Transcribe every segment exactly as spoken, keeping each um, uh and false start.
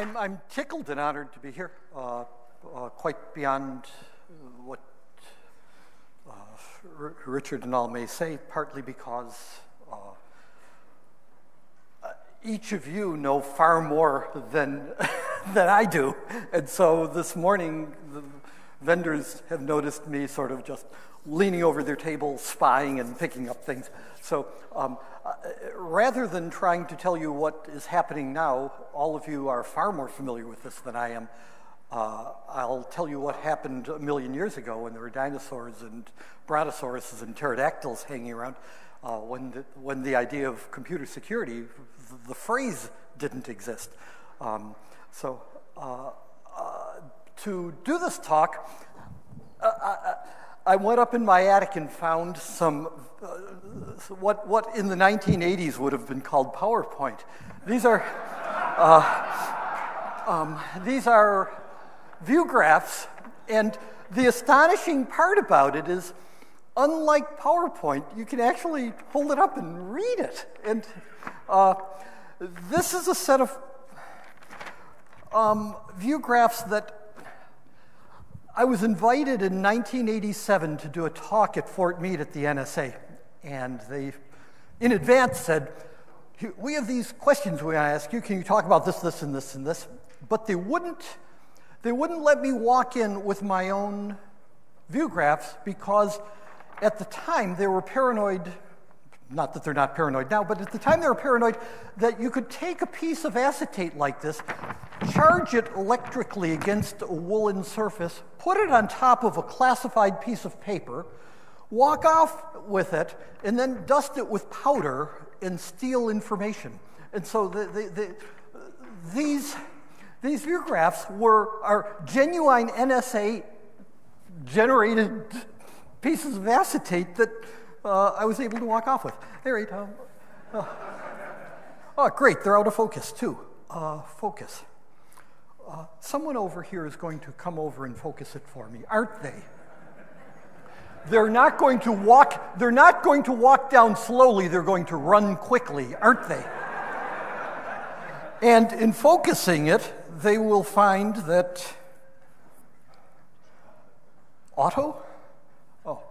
I'm, I'm tickled and honored to be here, uh, uh, quite beyond what uh, Richard and all may say, partly because uh, each of you know far more than, than I do. And so this morning, the vendors have noticed me sort of just leaning over their table, spying and picking up things. So um, uh, rather than trying to tell you what is happening now, all of you are far more familiar with this than I am. Uh, I'll tell you what happened a million years ago when there were dinosaurs and brontosauruses and pterodactyls hanging around, uh, when, the, when the idea of computer security, the, the phrase didn't exist. Um, so uh, uh, to do this talk, uh, I, I went up in my attic and found some, uh, what, what in the nineteen eighties would have been called PowerPoint. These are, uh, um, these are view graphs, and the astonishing part about it is, unlike PowerPoint, you can actually hold it up and read it. And uh, this is a set of um, view graphs that I was invited in nineteen eighty-seven to do a talk at Fort Meade at the N S A, and they, in advance, said, we have these questions we want to ask you. Can you talk about this, this, and this, and this? But they wouldn't, they wouldn't let me walk in with my own view graphs because at the time they were paranoid, not that they're not paranoid now, but at the time they were paranoid that you could take a piece of acetate like this, charge it electrically against a woolen surface, put it on top of a classified piece of paper, walk off with it, and then dust it with powder and steal information. And so the, the, the, these, these view graphs were, are genuine N S A-generated pieces of acetate that uh, I was able to walk off with. There you go. Oh. Oh, great, they're out of focus, too. Uh, focus. Uh, someone over here is going to come over and focus it for me, aren't they? They're not going to walk, they're not going to walk down slowly, they're going to run quickly, aren't they? And in focusing it, they will find that auto? Oh.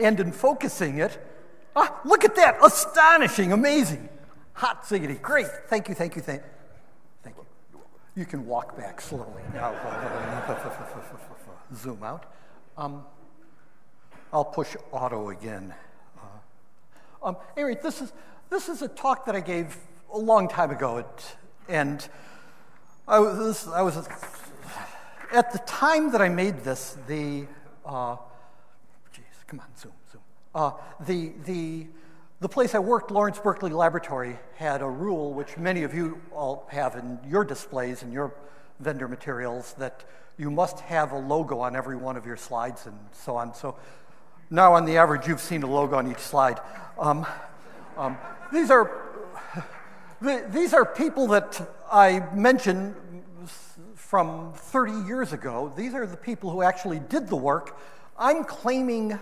And in focusing it, ah, look at that, astonishing, amazing. Hot ziggity. Great. Thank you, thank you, thank you. Thank you. You can walk back slowly now. Zoom out. Um, I'll push auto again. Uh, um, anyway, this is, this is a talk that I gave a long time ago. At, and I was, I was at the time that I made this, the, uh, geez, come on, zoom, zoom. Uh, the, the, The place I worked, Lawrence Berkeley Laboratory, had a rule which many of you all have in your displays and your vendor materials that you must have a logo on every one of your slides and so on. So now on the average, you've seen a logo on each slide. Um, um, these are, these are people that I mentioned from thirty years ago. These are the people who actually did the work. I'm claiming,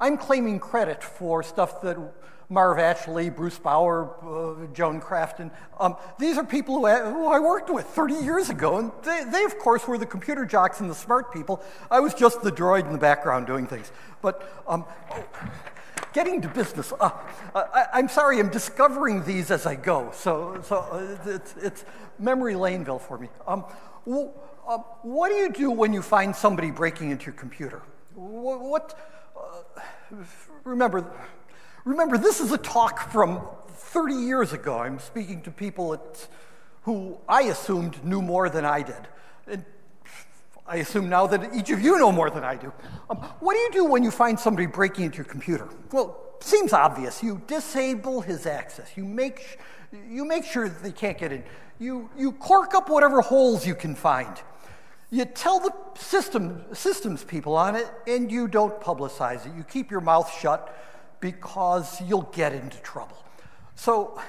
I'm claiming credit for stuff that Marv Ashley, Bruce Bauer, uh, Joan Crafton. Um, these are people who, who I worked with thirty years ago, and they, they, of course, were the computer jocks and the smart people. I was just the droid in the background doing things. But um, getting to business, uh, I, I'm sorry, I'm discovering these as I go. So, so it's, it's memory laneville for me. Um, well, uh, what do you do when you find somebody breaking into your computer? What, what uh, remember, Remember, this is a talk from thirty years ago. I'm speaking to people at, who I assumed knew more than I did. And I assume now that each of you know more than I do. Um, what do you do when you find somebody breaking into your computer? Well, seems obvious. You disable his access. You make, you make sure that they can't get in. You, you cork up whatever holes you can find. You tell the system, systems people on it, and you don't publicize it. You keep your mouth shut, because you'll get into trouble. So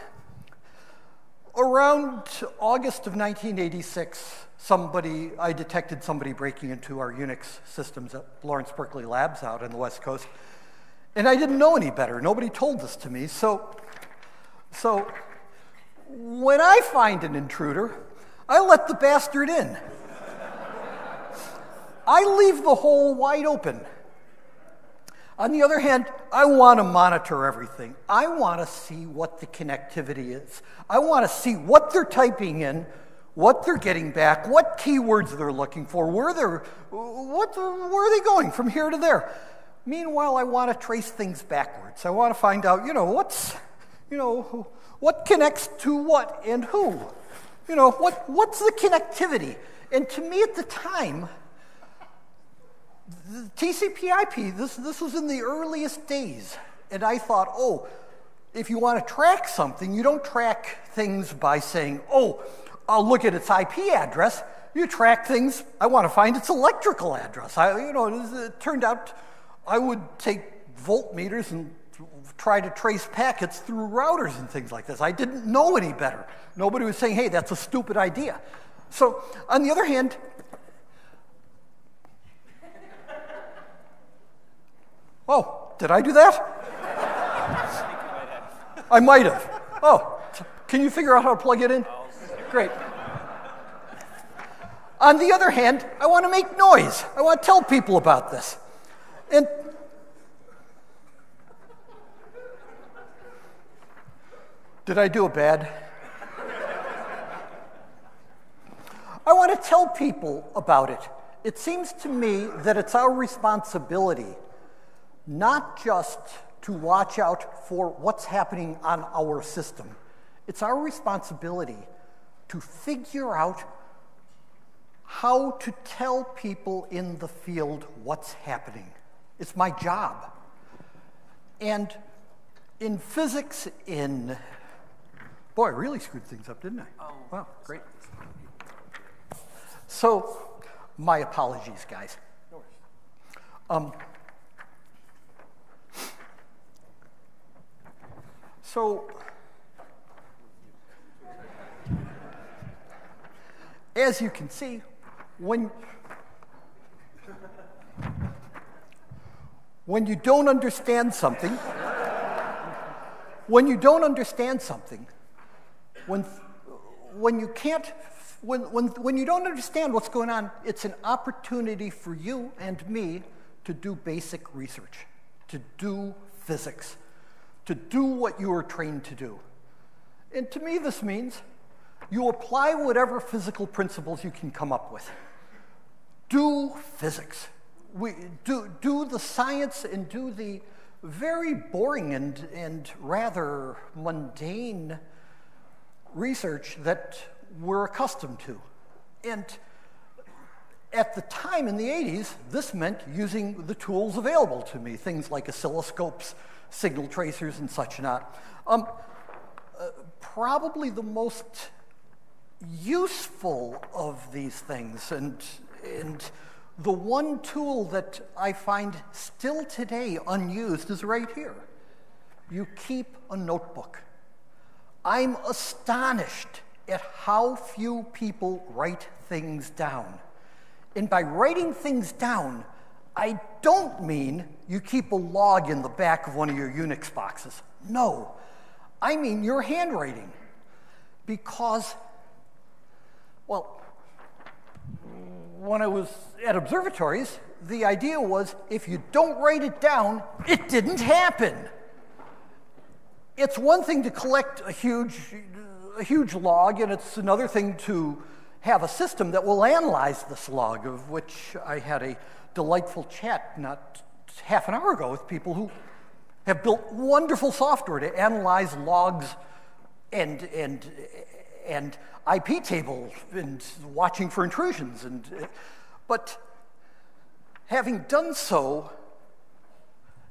around August of nineteen eighty-six, somebody, I detected somebody breaking into our Unix systems at Lawrence Berkeley Labs out on the West Coast, and I didn't know any better. Nobody told this to me. So, so When I find an intruder, I let the bastard in. I leave the hole wide open. On the other hand, I want to monitor everything. I want to see what the connectivity is. I want to see what they're typing in, what they're getting back, what keywords they're looking for, where they're, what, where are they going from here to there. Meanwhile, I want to trace things backwards. I want to find out, you know, what's, you know, what connects to what and who. You know, what, what's the connectivity? And to me at the time, the T C P I P, this, this was in the earliest days, and I thought, oh, if you want to track something, you don't track things by saying, oh, I'll look at its I P address. You track things, I want to find its electrical address. I, you know, it, it turned out I would take voltmeters and try to trace packets through routers and things like this. I didn't know any better. Nobody was saying, hey, that's a stupid idea. So on the other hand, oh, did I do that? I might have. Oh, can you figure out how to plug it in? Great. On the other hand, I want to make noise. I want to tell people about this. And did I do a bad? I want to tell people about it. It seems to me that it's our responsibility not just to watch out for what's happening on our system. It's our responsibility to figure out how to tell people in the field what's happening. It's my job. And in physics, in, boy, I really screwed things up, didn't I? Oh, wow, great. So, my apologies, guys. Um, So, as you can see, when, when you don't understand something, when you don't understand something, when, when you can't, when, when, when you don't understand what's going on, it's an opportunity for you and me to do basic research, to do physics, to do what you are trained to do. And to me, this means you apply whatever physical principles you can come up with. Do physics. We, do, do the science and do the very boring and, and rather mundane research that we're accustomed to. And at the time in the eighties, this meant using the tools available to me, things like oscilloscopes, signal tracers and such not. Um, uh, probably the most useful of these things, and, and the one tool that I find still today unused is right here. You keep a notebook. I'm astonished at how few people write things down. And by writing things down, I don't mean you keep a log in the back of one of your Unix boxes. No, I mean your handwriting. Because, well, when I was at observatories, the idea was if you don't write it down, it didn't happen. It's one thing to collect a huge, a huge log, and it's another thing to have a system that will analyze this log, of which I had a delightful chat not half an hour ago with people who have built wonderful software to analyze logs and, and, and I P tables and watching for intrusions. And, but having done so,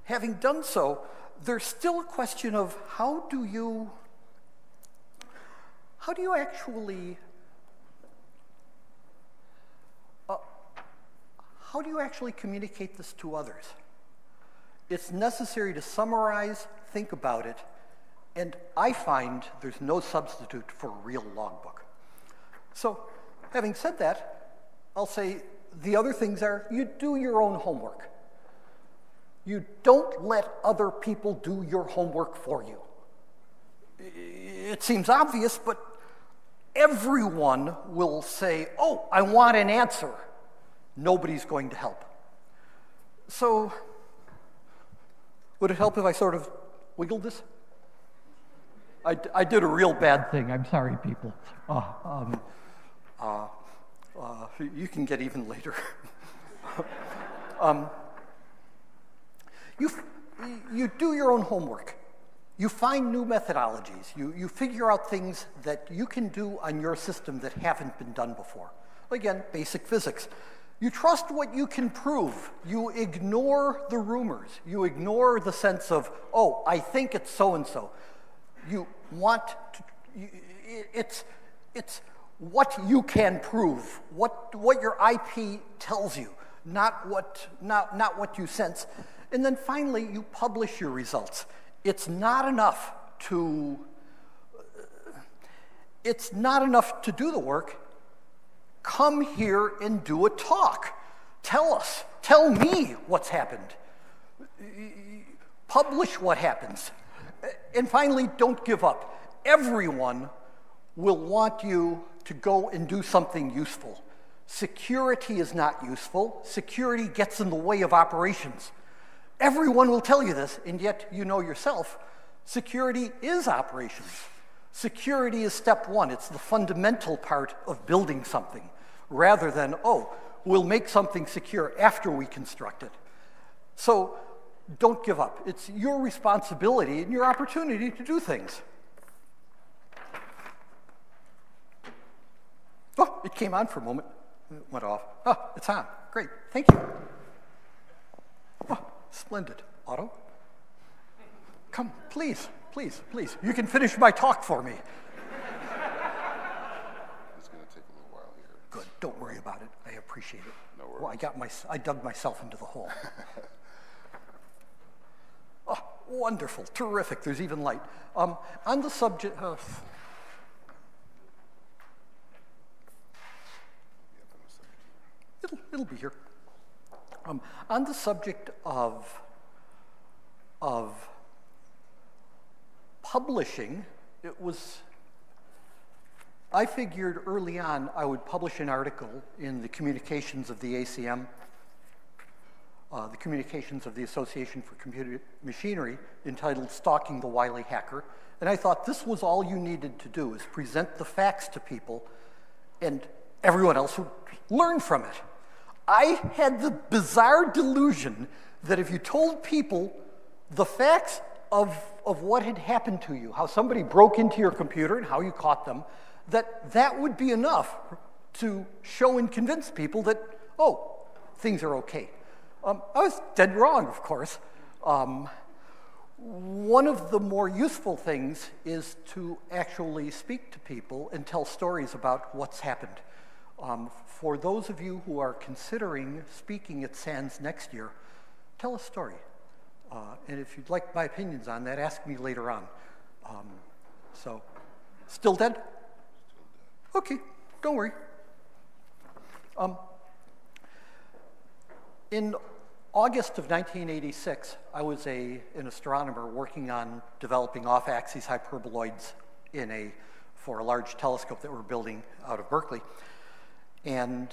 having done so, there's still a question of how do you, how do you actually How do you actually communicate this to others? It's necessary to summarize, think about it, and I find there's no substitute for a real logbook. So, having said that, I'll say the other things are you do your own homework. You don't let other people do your homework for you. it seems obvious, but everyone will say, oh, I want an answer. Nobody's going to help. So would it help if I sort of wiggled this? I, I did a real bad thing. I'm sorry, people. Uh, um, uh, uh, you can get even later. um, you, you do your own homework. You find new methodologies. You, you figure out things that you can do on your system that haven't been done before. Again, basic physics. You trust what you can prove. You ignore the rumors. You ignore the sense of, oh, I think it's so-and-so. You want to, you, it's, it's what you can prove, what, what your I P tells you, not what, not, not what you sense. And then finally, you publish your results. It's not enough to, it's not enough to do the work. Come here and do a talk. Tell us, tell me what's happened. Publish what happens. And finally, don't give up. Everyone will want you to go and do something useful. Security is not useful. Security gets in the way of operations. Everyone will tell you this, and yet you know yourself, security is operations. Security is step one. It's the fundamental part of building something, rather than, oh, we'll make something secure after we construct it. So don't give up. It's your responsibility and your opportunity to do things. Oh, it came on for a moment. It went off. Oh, it's on. Great. Thank you. Oh. Splendid. Otto? Come, please, please, please. You can finish my talk for me. It's going to take a little while here. Good. Don't worry about it. I appreciate it. No worries. Well, I, got my, I dug myself into the hole. Oh, wonderful. Terrific. There's even light. Um, on the subject of... It'll, it'll be here. Um, on the subject of, of publishing, it was, I figured early on I would publish an article in the communications of the A C M, uh, the communications of the Association for Computer Machinery, entitled Stalking the Wily Hacker. And I thought this was all you needed to do, is present the facts to people, and everyone else would learn from it. I had the bizarre delusion that if you told people the facts of, of what had happened to you, how somebody broke into your computer and how you caught them, that that would be enough to show and convince people that, oh, things are okay. Um, I was dead wrong, of course. Um, one of the more useful things is to actually speak to people and tell stories about what's happened. Um, for those of you who are considering speaking at SANS next year, tell a story. Uh, and if you'd like my opinions on that, ask me later on. Um, so, still dead? Okay, don't worry. Um, in August of nineteen eighty-six, I was a, an astronomer working on developing off-axis hyperboloids in a, for a large telescope that we're building out of Berkeley. And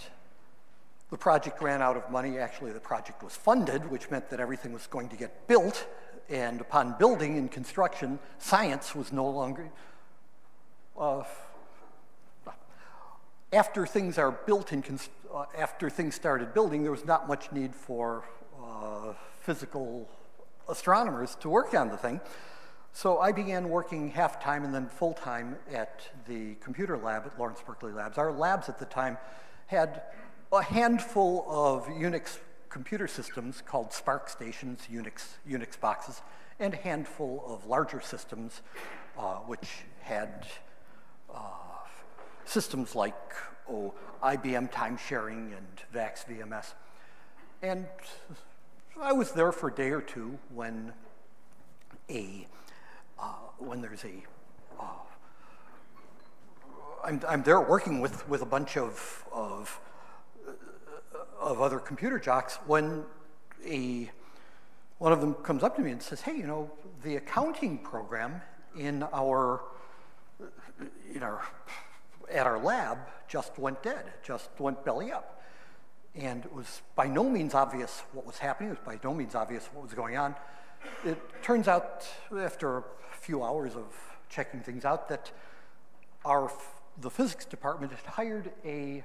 the project ran out of money. Actually, the project was funded, which meant that everything was going to get built. And upon building and construction, science was no longer... Uh, after things are built and uh, after things started building, there was not much need for uh, physical astronomers to work on the thing. So I began working half-time and then full-time at the computer lab at Lawrence Berkeley Labs. Our labs at the time had a handful of Unix computer systems called SPARC stations, Unix, Unix boxes, and a handful of larger systems uh, which had uh, systems like oh, I B M time-sharing and VAX V M S. And I was there for a day or two when a Uh, when there's a, uh, I'm, I'm there working with, with a bunch of, of, uh, of other computer jocks when a, one of them comes up to me and says, hey, you know, the accounting program in our you know, at our lab just went dead, just went belly up. And it was by no means obvious what was happening. It was by no means obvious what was going on. It turns out, after a few hours of checking things out, that our the physics department had hired a,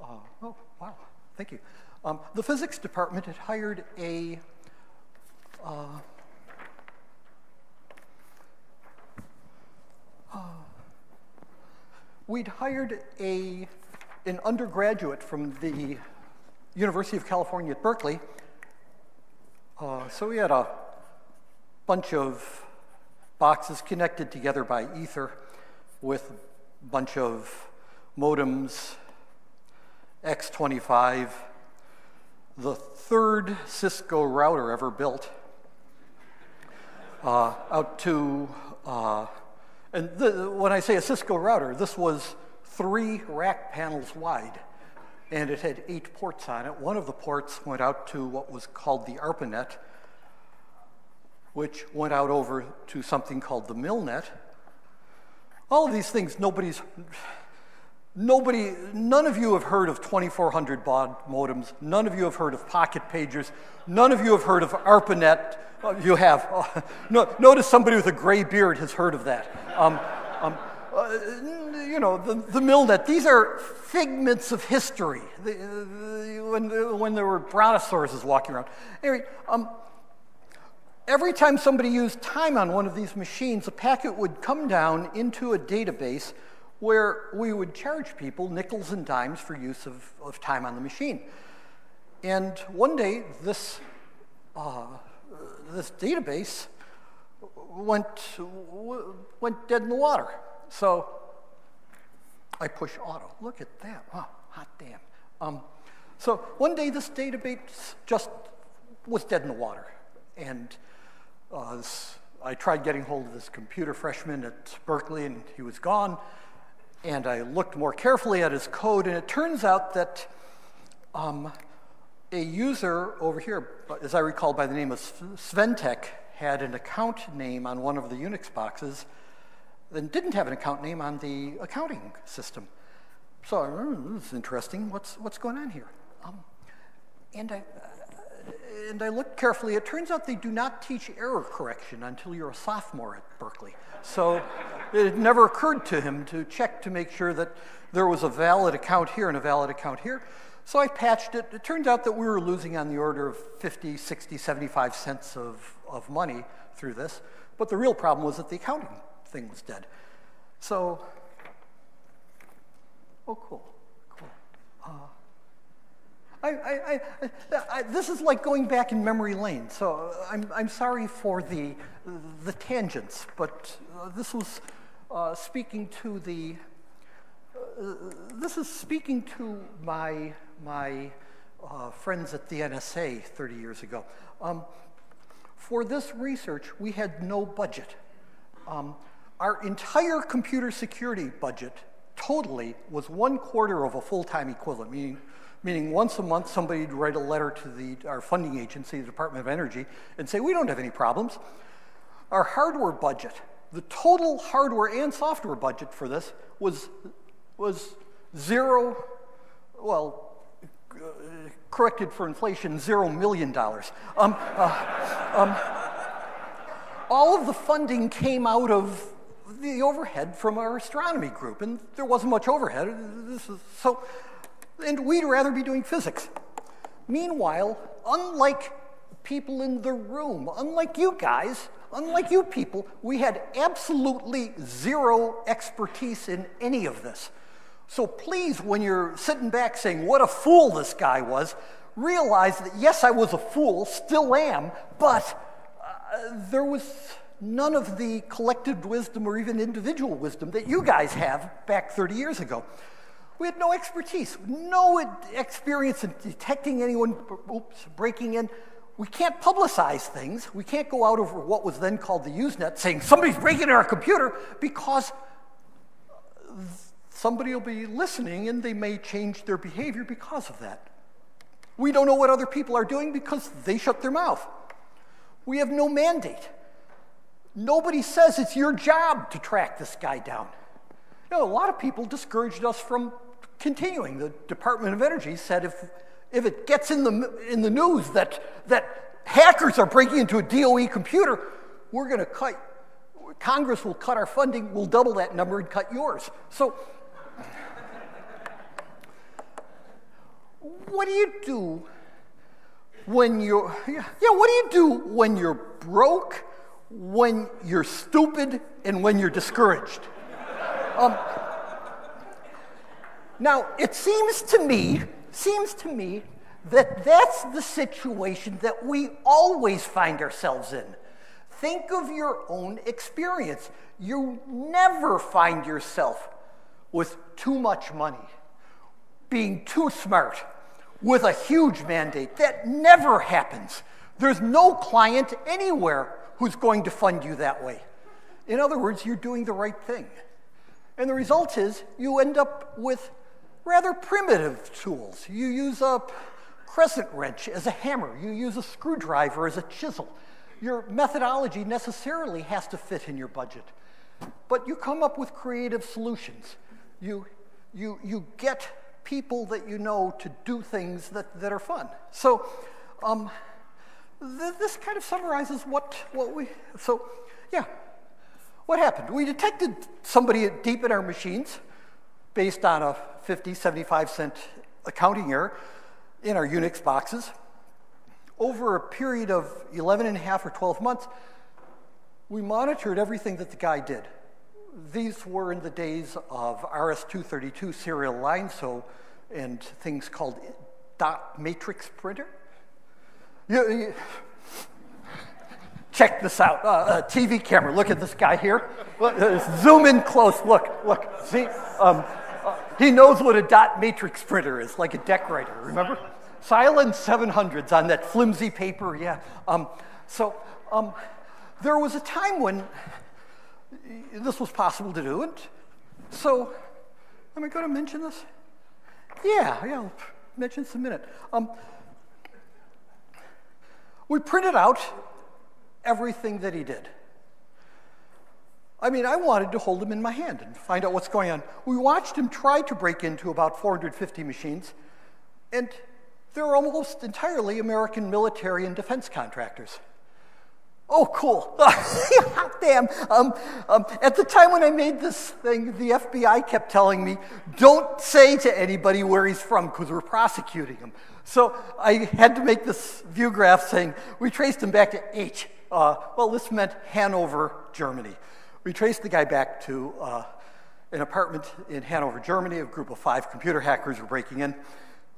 uh, oh, wow, thank you. Um, the physics department had hired a, uh, uh, we'd hired a, an undergraduate from the University of California at Berkeley. Uh, so we had a bunch of boxes connected together by ether with a bunch of modems, X twenty-five, the third Cisco router ever built, uh, out to, uh, and the, when I say a Cisco router, this was three rack panels wide, and it had eight ports on it. One of the ports went out to what was called the ARPANET, which went out over to something called the MILNET. All of these things, nobody's, nobody, none of you have heard of twenty-four hundred baud modems. None of you have heard of pocket pagers. None of you have heard of ARPANET. Uh, you have. Uh, no, notice somebody with a gray beard has heard of that. Um, um, uh, you know, the, the MILNET, these are figments of history, the, the, when, the, when there were brontosauruses walking around. Anyway, um, every time somebody used time on one of these machines, a packet would come down into a database where we would charge people nickels and dimes for use of, of time on the machine. And one day, this, uh, this database went, went dead in the water. So I push auto. Look at that. Wow, hot damn. Um, so one day, this database just was dead in the water. And Uh, this, I tried getting hold of this computer freshman at Berkeley, and he was gone. And I looked more carefully at his code, and it turns out that um, a user over here, as I recall by the name of Sventek, had an account name on one of the Unix boxes and didn't have an account name on the accounting system. So I remember, this is interesting. What's, what's going on here? Um, and I... And I looked carefully. It turns out they do not teach error correction until you're a sophomore at Berkeley. So it never occurred to him to check to make sure that there was a valid account here and a valid account here. So I patched it. It turns out that we were losing on the order of fifty, sixty, seventy-five cents of, of money through this. But the real problem was that the accounting thing was dead. So, oh, cool, cool. Uh, I, I, I, I, this is like going back in memory lane, so I'm, I'm sorry for the, the tangents, but uh, this was uh, speaking to the, uh, this is speaking to my, my uh, friends at the N S A thirty years ago. Um, for this research, we had no budget. Um, our entire computer security budget totally was one quarter of a full-time equivalent, meaning meaning once a month somebody would write a letter to the, our funding agency, the Department of Energy, and say, we don't have any problems. Our hardware budget, the total hardware and software budget for this was, was zero, well, uh, corrected for inflation, zero million dollars. Um, uh, um, all of the funding came out of the overhead from our astronomy group, and there wasn't much overhead. This is, so. And we'd rather be doing physics. Meanwhile, unlike people in the room, unlike you guys, unlike you people, we had absolutely zero expertise in any of this. So please, when you're sitting back saying, what a fool this guy was, realize that, yes, I was a fool, still am, but uh, there was none of the collective wisdom or even individual wisdom that you guys have back thirty years ago. We had no expertise, no experience in detecting anyone oops, breaking in. We can't publicize things. We can't go out over what was then called the Usenet saying, somebody's breaking in our computer, because somebody will be listening and they may change their behavior because of that. We don't know what other people are doing because they shut their mouth. We have no mandate. Nobody says it's your job to track this guy down. No, a lot of people discouraged us from continuing. The Department of Energy said if, if it gets in the, in the news that, that hackers are breaking into a D O E computer, we're going to cut, Congress will cut our funding, we'll double that number and cut yours. So what do you do when you're, yeah, what do you do when you're broke, when you're stupid, and when you're discouraged? Um, now, it seems to me, seems to me that that's the situation that we always find ourselves in. Think of your own experience. You never find yourself with too much money, being too smart, with a huge mandate. That never happens. There's no client anywhere who's going to fund you that way. In other words, you're doing the right thing. And the result is you end up with rather primitive tools. You use a crescent wrench as a hammer. You use a screwdriver as a chisel. Your methodology necessarily has to fit in your budget. But you come up with creative solutions. You, you, you get people that you know to do things that, that are fun. So um, th this kind of summarizes what, what we, so yeah. What happened? We detected somebody deep in our machines based on a fifty, seventy-five cent accounting error in our Unix boxes. Over a period of eleven and a half or twelve months, we monitored everything that the guy did. These were in the days of R S two thirty-two serial line, so, and things called dot matrix printer. You, you, Check this out, uh, a T V camera. Look at this guy here. Look, uh, zoom in close, look, look, see? Um, uh, he knows what a dot matrix printer is, like a decorator, remember? Silent seven hundreds on that flimsy paper, yeah. Um, so um, there was a time when this was possible to do, and so, am I gonna mention this? Yeah, yeah, I'll mention this in a minute. Um, we printed out everything that he did. I mean, I wanted to hold him in my hand and find out what's going on. We watched him try to break into about four hundred fifty machines, and they're almost entirely American military and defense contractors. Oh, cool. Hot damn. Um, um, at the time when I made this thing, the F B I kept telling me, don't say to anybody where he's from because we're prosecuting him. So I had to make this view graph saying, we traced him back to H. Uh, well, this meant Hanover, Germany. We traced the guy back to uh, an apartment in Hanover, Germany. A group of five computer hackers were breaking in.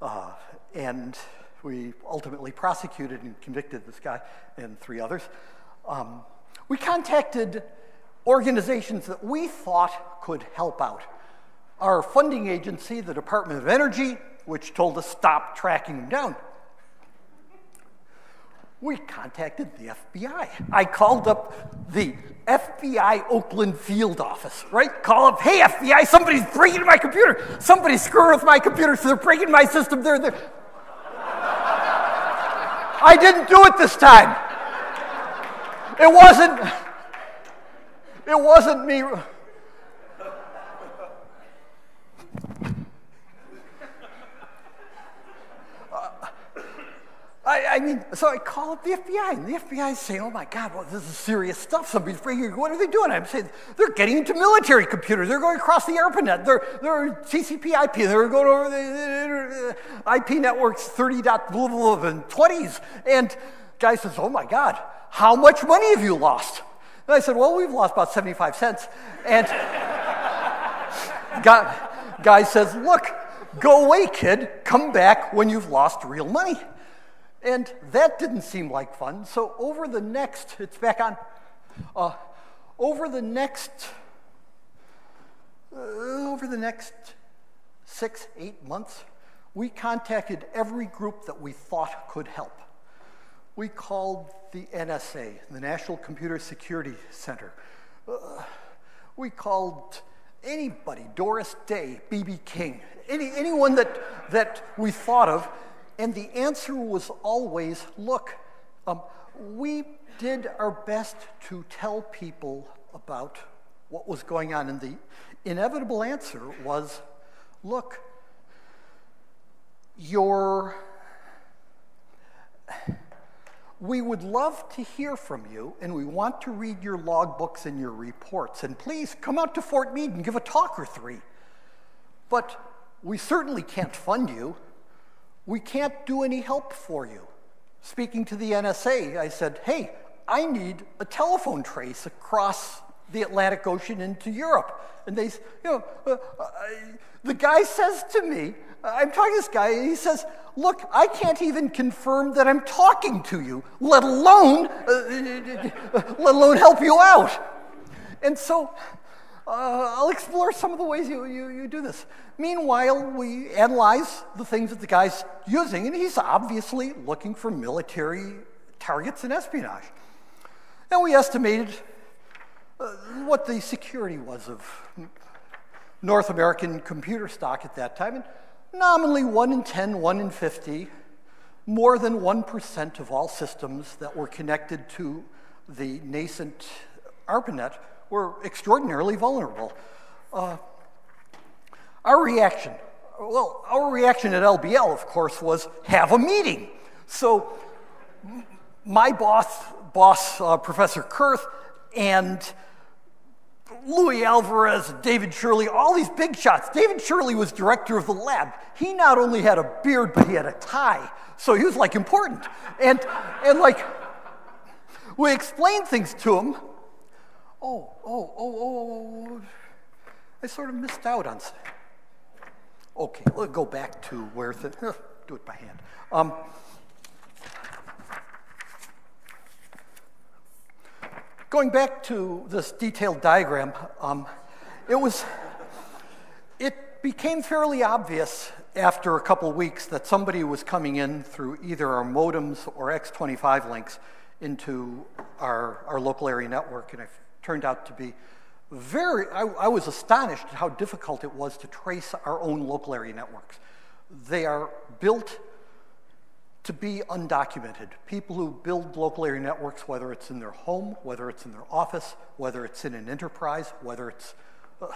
Uh, and we ultimately prosecuted and convicted this guy and three others. Um, we contacted organizations that we thought could help out. Our funding agency, the Department of Energy, which told us stop tracking him down. We contacted the F B I. I called up the F B I Oakland field office, right? Call up, hey F B I, somebody's breaking my computer. Somebody's screwing with my computer, so they're breaking my system. They're, they're. I didn't do it this time. It wasn't, it wasn't me. I, I mean, so I call up the F B I, and the F B I is saying, oh my God, well, this is serious stuff. Somebody's breaking, what are they doing? I'm saying, they're getting into military computers. They're going across the ARPANET. They're, they're T C P I P. They're going over the I P networks, thirty dot blah, blah, blah, and twenties. And guy says, oh my God, how much money have you lost? And I said, well, we've lost about seventy-five cents. And guy, guy says, look, go away, kid. Come back when you've lost real money. And that didn't seem like fun, so over the next, it's back on, uh, over the next, uh, over the next six, eight months, we contacted every group that we thought could help. We called the N S A, the National Computer Security Center. Uh, we called anybody, Doris Day, B B King, any, anyone that, that we thought of. And the answer was always, look, um, we did our best to tell people about what was going on in the inevitable answer was, look, your, we would love to hear from you, and we want to read your logbooks and your reports. And please come out to Fort Meade and give a talk or three. But we certainly can't fund you. We can't do any help for you. Speaking to the N S A, I said, hey, I need a telephone trace across the Atlantic Ocean into Europe. And they, you know, uh, I, the guy says to me, I'm talking to this guy, and he says, look, I can't even confirm that I'm talking to you, let alone, uh, let alone help you out. And so uh, I'll explore some of the ways you, you, you do this. Meanwhile, we analyze the things that the guy's using, and he's obviously looking for military targets and espionage. And we estimated uh, what the security was of North American computer stock at that time. And nominally one in ten, one in fifty, more than one percent of all systems that were connected to the nascent ARPANET were extraordinarily vulnerable. Uh, our reaction, well, our reaction at L B L, of course, was have a meeting. So my boss, boss uh, Professor Kurth, and Louis Alvarez, David Shirley, all these big shots. David Shirley was director of the lab. He not only had a beard, but he had a tie. So he was like important. And, and like, we explained things to him. Oh, oh, oh, oh, I sort of missed out on something. Okay, let's go back to where the, do it by hand. Um, Going back to this detailed diagram, um, it was, it became fairly obvious after a couple weeks that somebody was coming in through either our modems or X twenty-five links into our, our local area network, and it turned out to be very, I, I was astonished at how difficult it was to trace our own local area networks. They are built to be undocumented. People who build local area networks, whether it's in their home, whether it's in their office, whether it's in an enterprise, whether it's, uh,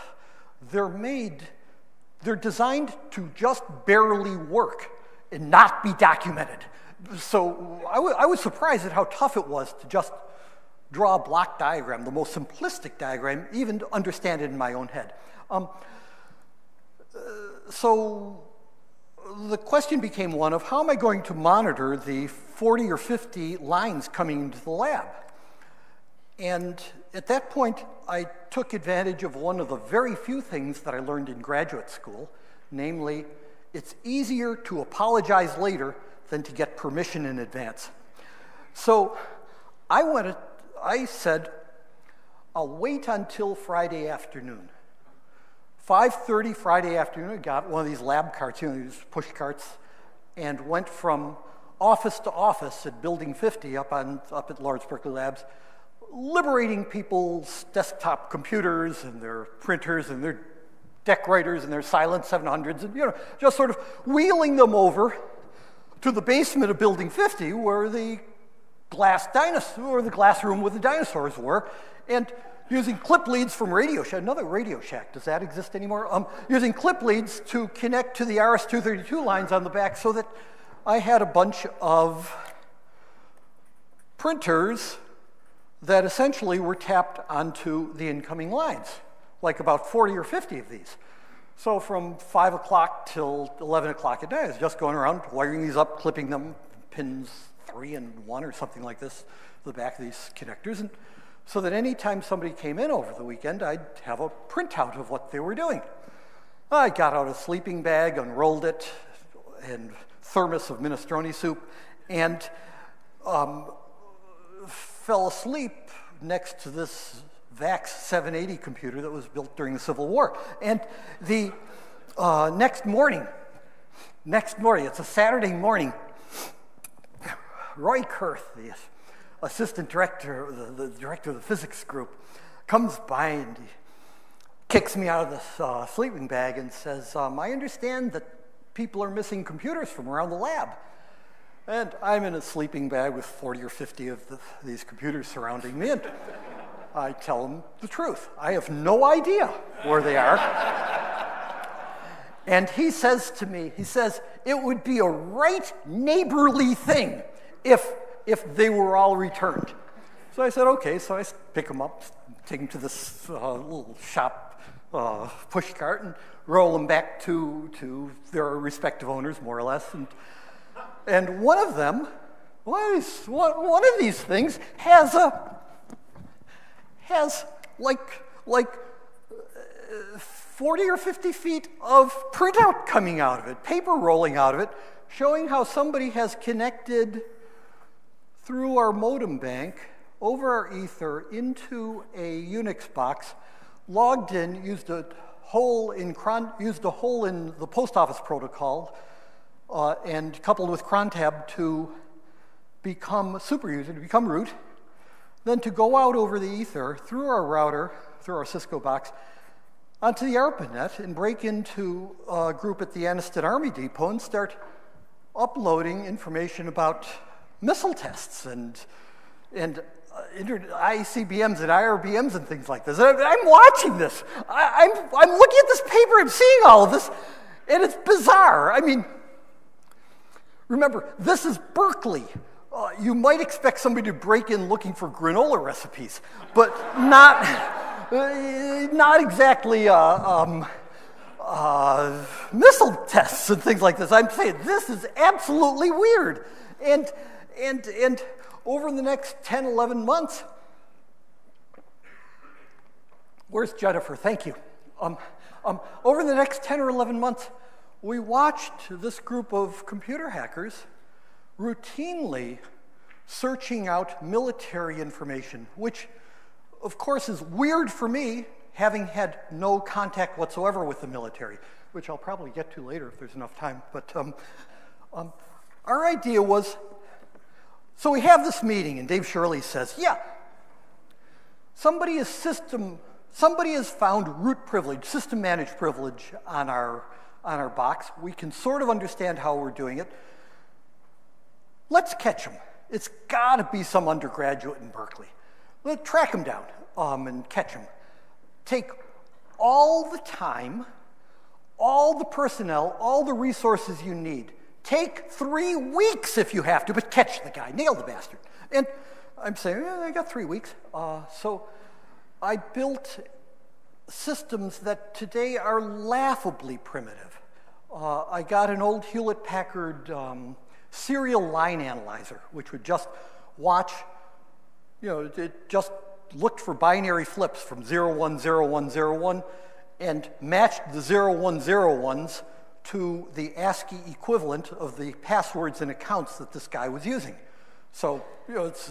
they're made, they're designed to just barely work and not be documented. So I, I was surprised at how tough it was to just draw a block diagram, the most simplistic diagram, even to understand it in my own head. Um, uh, so, the question became one of how am I going to monitor the forty or fifty lines coming into the lab? And at that point, I took advantage of one of the very few things that I learned in graduate school, namely, it's easier to apologize later than to get permission in advance. So I, went at, I said, I'll wait until Friday afternoon. five thirty Friday afternoon, I got one of these lab carts, you know, these push carts, and went from office to office at Building fifty up, on, up at Lawrence Berkeley Labs, liberating people's desktop computers and their printers and their decorators and their Silent seven hundreds, and you know, just sort of wheeling them over to the basement of Building fifty where the glass dinosaur, or the glass room where the dinosaurs were, and using clip leads from Radio Shack, another Radio Shack, does that exist anymore? Um, using clip leads to connect to the R S two thirty-two lines on the back so that I had a bunch of printers that essentially were tapped onto the incoming lines, like about forty or fifty of these. So from five o'clock till eleven o'clock at night, I was just going around wiring these up, clipping them, pins three and one or something like this, to the back of these connectors. And so that any time somebody came in over the weekend, I'd have a printout of what they were doing. I got out a sleeping bag, unrolled it, and thermos of minestrone soup, and um, fell asleep next to this VAX seven eighty computer that was built during the Civil War. And the uh, next morning, next morning, it's a Saturday morning, Roy Kurth, the assistant director, the, the director of the physics group, comes by and he kicks me out of this uh, sleeping bag and says, um, I understand that people are missing computers from around the lab. And I'm in a sleeping bag with forty or fifty of the, these computers surrounding me. And I tell them the truth. I have no idea where they are. And he says to me, he says, it would be a right neighborly thing if, if they were all returned. So I said, okay. So I pick them up, take them to this uh, little shop uh, push cart, and roll them back to, to their respective owners, more or less. And, and one of them, one of, these, one of these things has a, has like, like forty or fifty feet of printout coming out of it, paper rolling out of it, showing how somebody has connected through our modem bank over our ether into a Unix box, logged in, used a hole in cron, used a hole in the post office protocol, uh, and coupled with crontab to become superuser, to become root, then to go out over the ether through our router, through our Cisco box, onto the ARPANET and break into a group at the Anniston Army Depot and start uploading information about missile tests and and. Uh, I C B Ms and I R B Ms and things like this. I, I'm watching this. I, I'm, I'm looking at this paper. I'm seeing all of this, and it's bizarre. I mean, remember, this is Berkeley. Uh, you might expect somebody to break in looking for granola recipes, but not, uh, not exactly uh, um, uh, missile tests and things like this. I'm saying this is absolutely weird, and and and. Over the next ten, eleven months, where's Jennifer? Thank you. Um, um, over the next ten or eleven months, we watched this group of computer hackers routinely searching out military information, which, of course, is weird for me, having had no contact whatsoever with the military, which I'll probably get to later if there's enough time. But um, um, our idea was, so we have this meeting, and Dave Shirley says, yeah, somebody is system, somebody has found root privilege, system managed privilege on our, on our box. We can sort of understand how we're doing it. Let's catch them. It's got to be some undergraduate in Berkeley. Let's track them down um, and catch them. Take all the time, all the personnel, all the resources you need. Take three weeks if you have to, but catch the guy, nail the bastard. And I'm saying, yeah, I got three weeks. Uh, so I built systems that today are laughably primitive. Uh, I got an old Hewlett-Packard um, serial line analyzer, which would just watch, you know, it just looked for binary flips from zero one zero one zero one and matched the zero one zero ones to the ASCII equivalent of the passwords and accounts that this guy was using. So, you know, it's,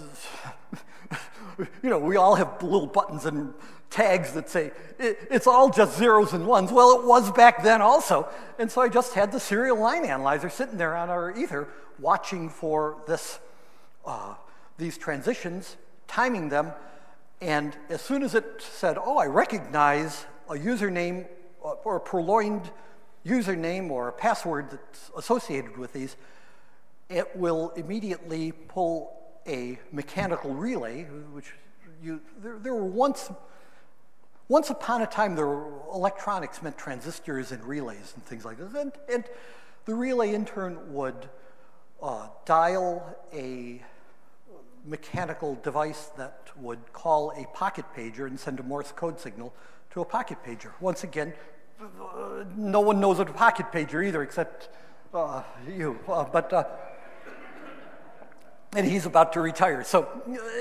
you know, we all have little buttons and tags that say, it's all just zeros and ones. Well, it was back then also. And so I just had the serial line analyzer sitting there on our ether watching for this, uh, these transitions, timing them. And as soon as it said, oh, I recognize a username or a purloined username or a password that's associated with these, it will immediately pull a mechanical relay, which you, there, there were once, once upon a time there were electronics meant transistors and relays and things like this, and, and the relay in turn would uh, dial a mechanical device that would call a pocket pager and send a Morse code signal to a pocket pager. Once again, Uh, no one knows what a pocket pager either except uh, you, uh, but, uh, and he's about to retire. So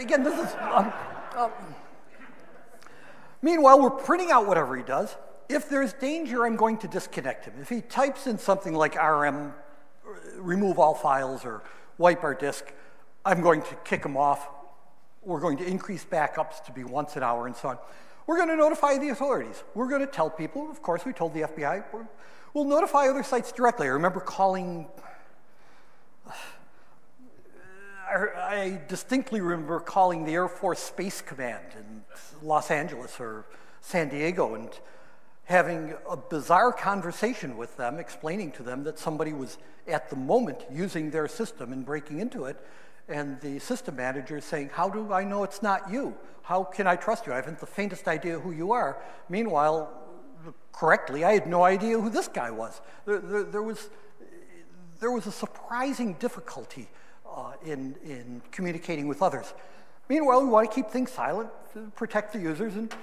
again, this is, um, um. Meanwhile, we're printing out whatever he does. If there's danger, I'm going to disconnect him. If he types in something like R M, remove all files or wipe our disk, I'm going to kick him off. We're going to increase backups to be once an hour and so on. We're going to notify the authorities. We're going to tell people. Of course, we told the F B I. We'll notify other sites directly. I remember calling. I distinctly remember calling the Air Force Space Command in Los Angeles or San Diego and having a bizarre conversation with them, explaining to them that somebody was at the moment using their system and breaking into it, and the system manager saying, how do I know it's not you? How can I trust you? I haven't the faintest idea who you are. Meanwhile, correctly, I had no idea who this guy was. There, there, there, was, there was a surprising difficulty uh, in, in communicating with others. Meanwhile, we want to keep things silent to protect the users. And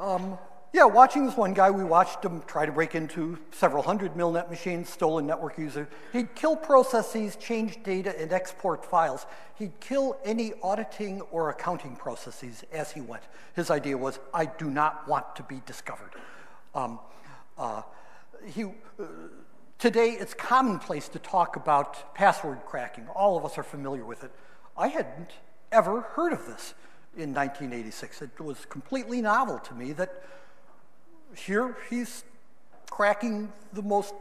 Um, yeah, watching this one guy, we watched him try to break into several hundred MILNET machines, stolen network user. He'd kill processes, change data, and export files. He'd kill any auditing or accounting processes as he went. His idea was, I do not want to be discovered. Um, uh, he, uh, today, it's commonplace to talk about password cracking. All of us are familiar with it. I hadn't ever heard of this. In nineteen eighty-six, it was completely novel to me that here he's cracking the most,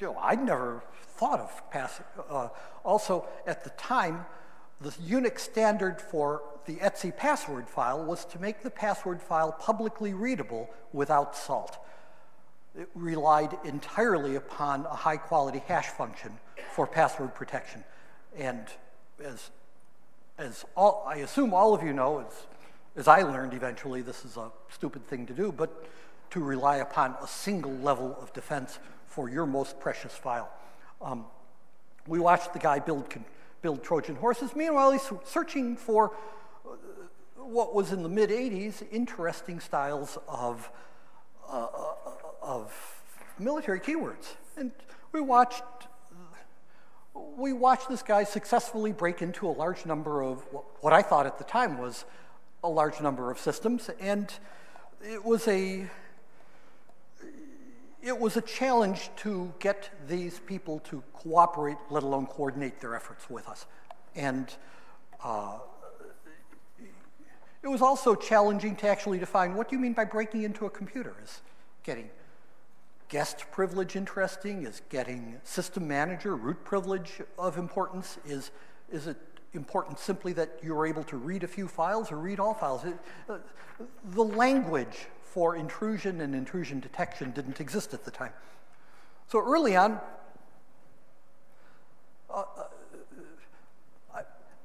you know, I'd never thought of passing. Uh, also, at the time, the Unix standard for the E T S I password file was to make the password file publicly readable without salt. It relied entirely upon a high-quality hash function for password protection, and as As all, I assume all of you know, as, as I learned eventually, this is a stupid thing to do, but to rely upon a single level of defense for your most precious file. Um, we watched the guy build, build Trojan horses. Meanwhile, he's searching for what was in the mid eighties interesting styles of, uh, of military keywords. And we watched We watched this guy successfully break into a large number of, what I thought at the time was a large number of systems, and it was a, it was a challenge to get these people to cooperate, let alone coordinate their efforts with us. And uh, it was also challenging to actually define, what do you mean by breaking into a computer? Is getting guest privilege interesting? Is getting system manager root privilege of importance? Is, is it important simply that you're able to read a few files or read all files? It, uh, the language for intrusion and intrusion detection didn't exist at the time. So early on, uh, I,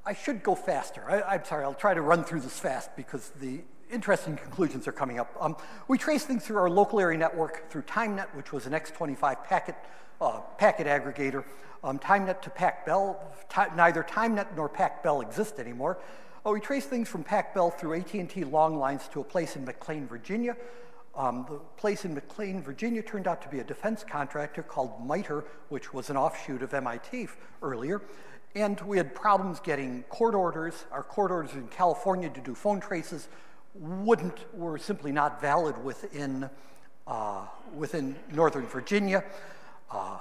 I should go faster. I, I'm sorry, I'll try to run through this fast because the interesting conclusions are coming up. Um, we traced things through our local area network through TimeNet, which was an X twenty-five packet, uh, packet aggregator. Um, TimeNet to Pac Bell. Neither TimeNet nor Pac Bell exist anymore. Uh, we traced things from Pac Bell through A T and T long lines to a place in McLean, Virginia. Um, the place in McLean, Virginia turned out to be a defense contractor called MITRE, which was an offshoot of M I T earlier. And we had problems getting court orders. Our court orders in California to do phone traces wouldn't, were simply not valid within, uh, within Northern Virginia. Uh,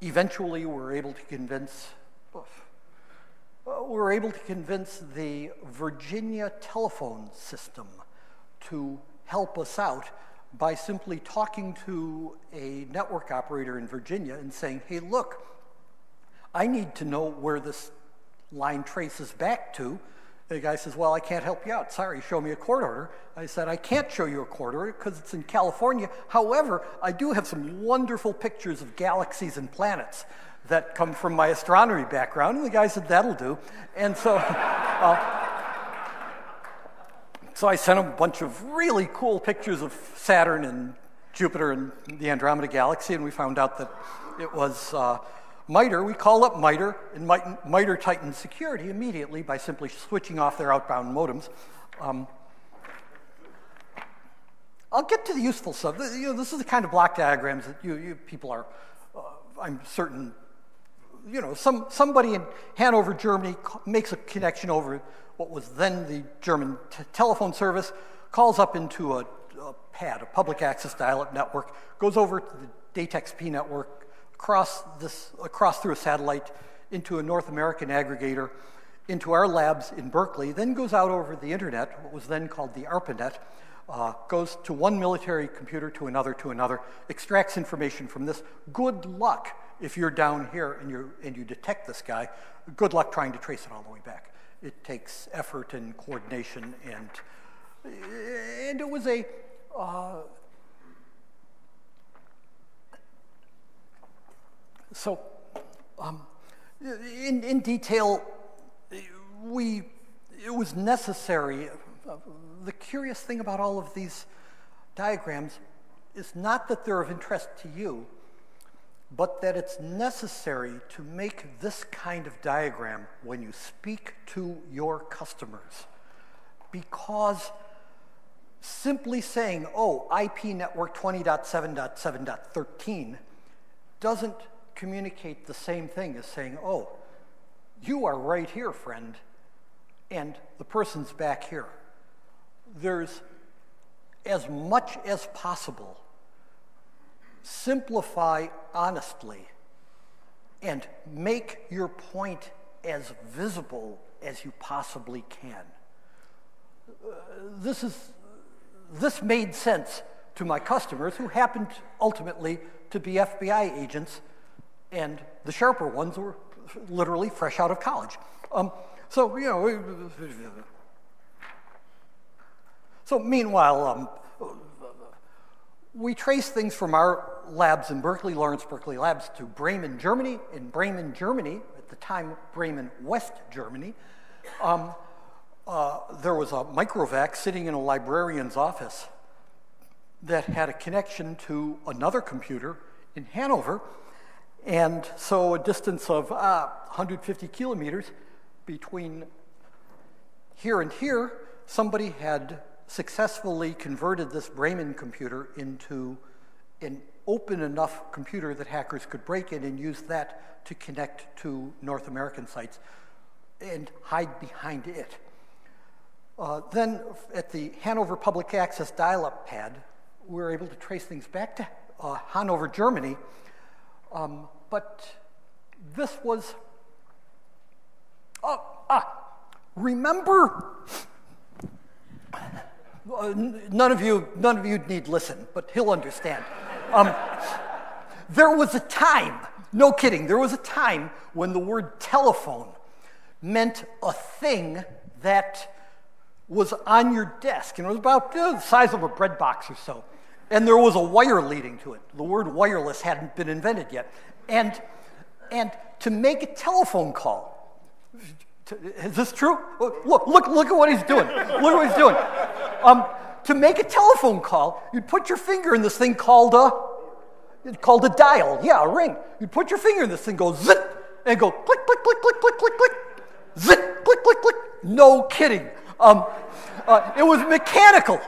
eventually, we were able to convince, uh, we were able to convince the Virginia telephone system to help us out by simply talking to a network operator in Virginia and saying, hey, look, I need to know where this line traces back to. The guy says, well, I can't help you out. Sorry, show me a court order. I said, I can't show you a court order because it's in California. However, I do have some wonderful pictures of galaxies and planets that come from my astronomy background. And the guy said, that'll do. And so, uh, so I sent him a bunch of really cool pictures of Saturn and Jupiter and the Andromeda Galaxy, and we found out that it was uh, MITRE. We call up MITRE, and MITRE tightened security immediately by simply switching off their outbound modems. Um, I'll get to the useful stuff. This, you know, this is the kind of block diagrams that you, you people are, uh, I'm certain, you know, some, somebody in Hanover, Germany makes a connection over what was then the German t telephone service, calls up into a, a PAD, a public access dial-up network, goes over to the Datex P network, across this, across through a satellite into a North American aggregator, into our labs in Berkeley, then goes out over the internet, what was then called the ARPANET, uh, goes to one military computer to another to another, extracts information from this. Good luck if you're down here and, you're, and you detect this guy. Good luck trying to trace it all the way back. It takes effort and coordination and And it was a uh, so um, in in detail we it was necessary. The curious thing about all of these diagrams is not that they're of interest to you, but that it's necessary to make this kind of diagram when you speak to your customers. Because simply saying, oh, I P network twenty dot seven dot seven dot thirteen doesn't communicate the same thing as saying, oh, you are right here, friend, and the person's back here. There's, as much as possible, simplify honestly and make your point as visible as you possibly can. Uh, this is, this made sense to my customers, who happened ultimately to be F B I agents, and the sharper ones were literally fresh out of college. Um, so, you know, so meanwhile, um, we trace things from our labs in Berkeley, Lawrence Berkeley Labs, to Bremen, Germany. In Bremen, Germany, at the time Bremen, West Germany, um, uh, there was a microvac sitting in a librarian's office that had a connection to another computer in Hanover. And so a distance of uh, one hundred fifty kilometers between here and here, somebody had successfully converted this Bremen computer into an open enough computer that hackers could break in and use that to connect to North American sites and hide behind it. Uh, then at the Hanover Public Access dial-up pad, we were able to trace things back to uh, Hanover, Germany. Um, but this was, oh, ah, remember, Uh, none of you, none of you need listen, but he'll understand. Um, there was a time, no kidding, there was a time when the word telephone meant a thing that was on your desk, and it was about uh, the size of a bread box or so, and there was a wire leading to it. The word wireless hadn't been invented yet. And, and to make a telephone call, to, is this true? Look, look, look at what he's doing. Look at what he's doing. Um, to make a telephone call, you'd put your finger in this thing called a, called a dial. Yeah, a ring. You'd put your finger in this thing, go zit, and go click, click, click, click, click, click, click, zit, click, click, click. No kidding. Um, uh, it was mechanical.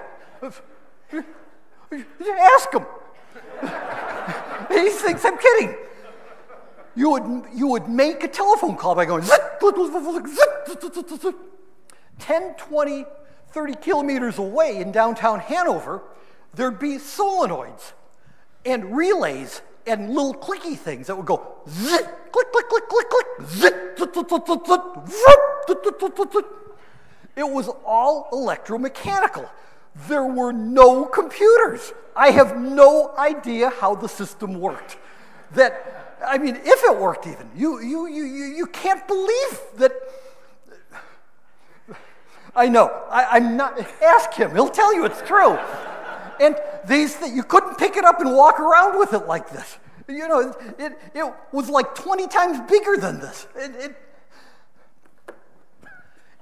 Ask him. He thinks I'm kidding. You would, you would make a telephone call by going zip, zip, zip, zip, zip. ten, twenty, thirty kilometers away in downtown Hanover, there'd be solenoids and relays and little clicky things that would go zip, click, click, click, click, click, zip, zip, zip, zip, zip, zip, zip. It was all electromechanical. There were no computers. I have no idea how the system worked. That, I mean, if it worked even, you, you, you, you can't believe that. I know, I, I'm not, ask him, he'll tell you it's true. And these, that you couldn't pick it up and walk around with it like this. You know, it, it, it was like twenty times bigger than this. It, it,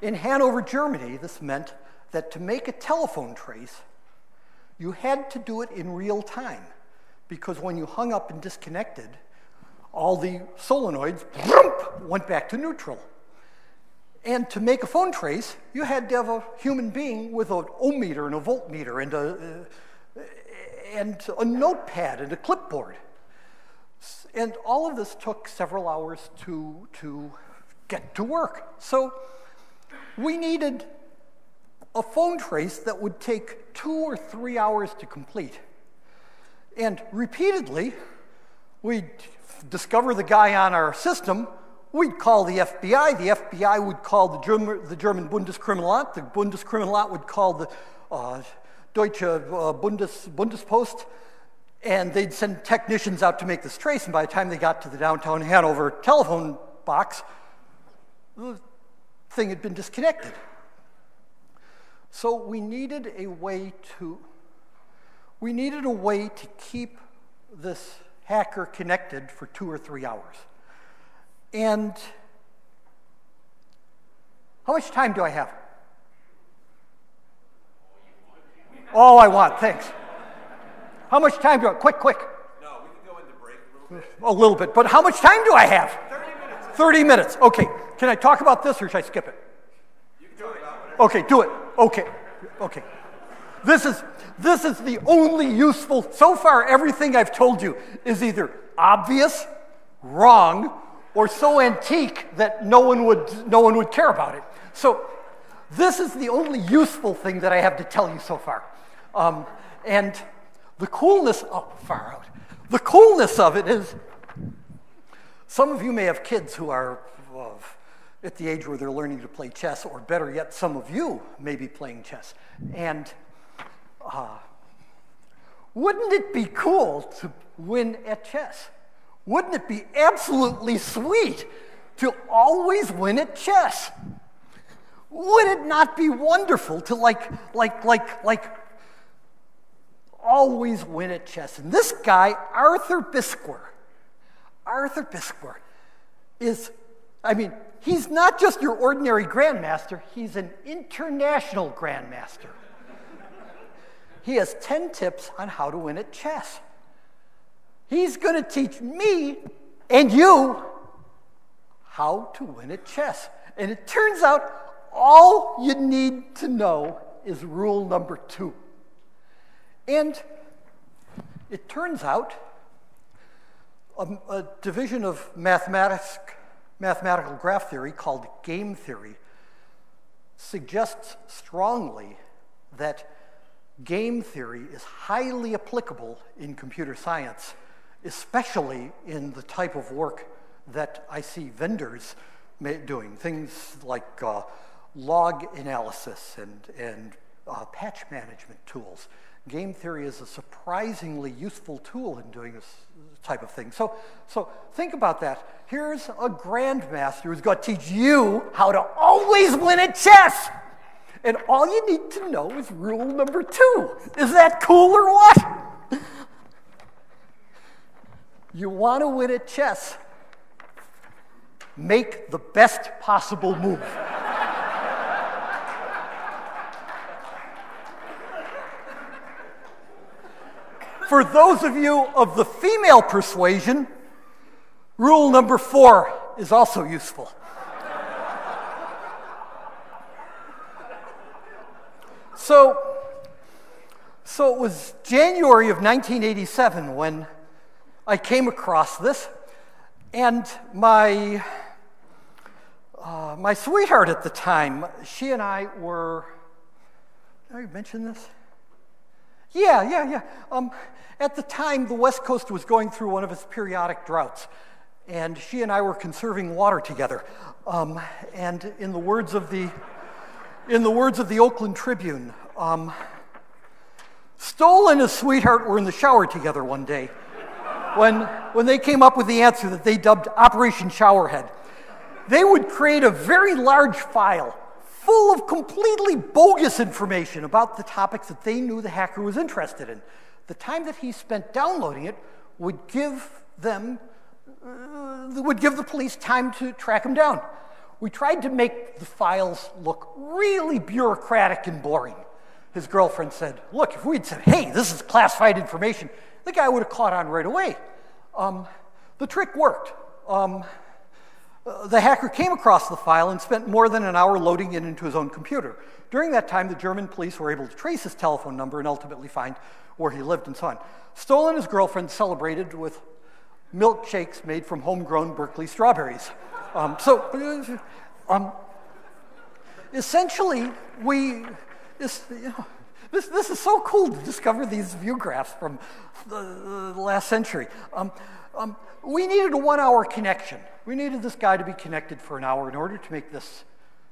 in Hanover, Germany, this meant that to make a telephone trace, you had to do it in real time, because when you hung up and disconnected, all the solenoids went back to neutral. And to make a phone trace, you had to have a human being with an ohmmeter and a voltmeter and a, uh, and a notepad and a clipboard. And all of this took several hours to, to get to work. So we needed a phone trace that would take two or three hours to complete. And repeatedly, we'd discover the guy on our system, we'd call the F B I, the F B I would call the German, the German Bundeskriminalamt, the Bundeskriminalamt would call the uh, Deutsche uh, Bundes, Bundespost, and they'd send technicians out to make this trace, and by the time they got to the downtown Hanover telephone box, the thing had been disconnected. So we needed a way to, we needed a way to keep this hacker connected for two or three hours. And how much time do I have? All I want, thanks. How much time do I have? Quick, quick. No, we can go into break a little bit. A little bit, but how much time do I have? thirty minutes. thirty minutes, okay. Can I talk about this or should I skip it? You can do it. Okay, do it, okay, okay. This is, this is the only useful, so far everything I've told you is either obvious, wrong, or so antique that no one would, no one would care about it. So this is the only useful thing that I have to tell you so far. Um, and the coolness, oh, far out. The coolness of it is, some of you may have kids who are uh, at the age where they're learning to play chess, or better yet, some of you may be playing chess. And uh, wouldn't it be cool to win at chess? Wouldn't it be absolutely sweet to always win at chess? Would it not be wonderful to like, like, like, like, always win at chess? And this guy, Arthur Bisquer, Arthur Bisquer is, I mean, he's not just your ordinary grandmaster, he's an international grandmaster. He has ten tips on how to win at chess. He's going to teach me and you how to win at chess. And it turns out all you need to know is rule number two. And it turns out a, a division of mathematics, mathematical graph theory called game theory suggests strongly that game theory is highly applicable in computer science, especially in the type of work that I see vendors doing, things like uh, log analysis and, and uh, patch management tools. Game theory is a surprisingly useful tool in doing this type of thing. So, so think about that. Here's a grandmaster who's going to teach you how to always win at chess. And all you need to know is rule number two. Is that cool or what? You want to win at chess, make the best possible move. For those of you of the female persuasion, rule number four is also useful. So, so it was January of nineteen eighty-seven when I came across this, and my, uh, my sweetheart at the time, she and I were, did I mention this? Yeah, yeah, yeah. Um, at the time, the West Coast was going through one of its periodic droughts, and she and I were conserving water together. Um, and in the words of the In the words of the Oakland Tribune, um, Stoll and his sweetheart were in the shower together one day when, when they came up with the answer that they dubbed Operation Showerhead. They would create a very large file full of completely bogus information about the topics that they knew the hacker was interested in. The time that he spent downloading it would give them, uh, would give the police time to track him down. We tried to make the files look really bureaucratic and boring. His girlfriend said, look, if we'd said, hey, this is classified information, the guy would have caught on right away. Um, the trick worked. Um, the hacker came across the file and spent more than an hour loading it into his own computer. During that time, the German police were able to trace his telephone number and ultimately find where he lived and so on. Stoll and his girlfriend celebrated with milkshakes made from homegrown Berkeley strawberries. Um, so, um, essentially, we, this, you know, this, this is so cool to discover these view graphs from the, the last century. Um, um, we needed a one-hour connection. We needed this guy to be connected for an hour in order to make this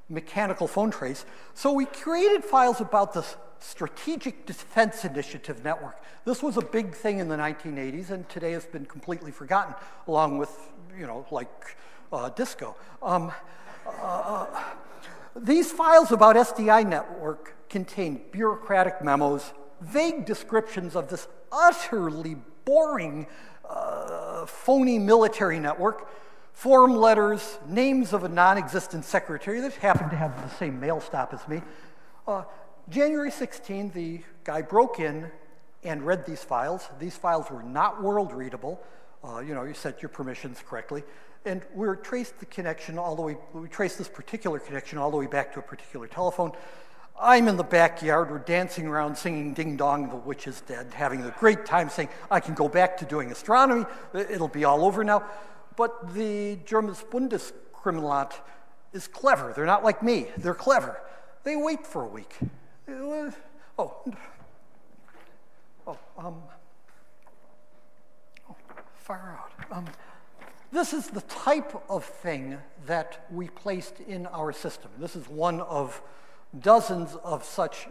mechanical phone trace. So we created files about this Strategic Defense Initiative network. This was a big thing in the nineteen eighties, and today has been completely forgotten, along with, you know, like, Uh, disco. Um, uh, These files about S D I network contain bureaucratic memos, vague descriptions of this utterly boring, uh, phony military network, form letters, names of a non-existent secretary that happened to have the same mail stop as me. Uh, January sixteenth, the guy broke in and read these files. These files were not world readable. Uh, you know, you set your permissions correctly. And we traced the connection all the way, we traced this particular connection all the way back to a particular telephone. I'm in the backyard, we're dancing around, singing Ding Dong, the Witch is Dead, having a great time saying, I can go back to doing astronomy, it'll be all over now. But the German Bundeskriminalamt is clever. They're not like me, they're clever. They wait for a week. Oh, oh, um, oh far out. Um, This is the type of thing that we placed in our system. This is one of dozens of such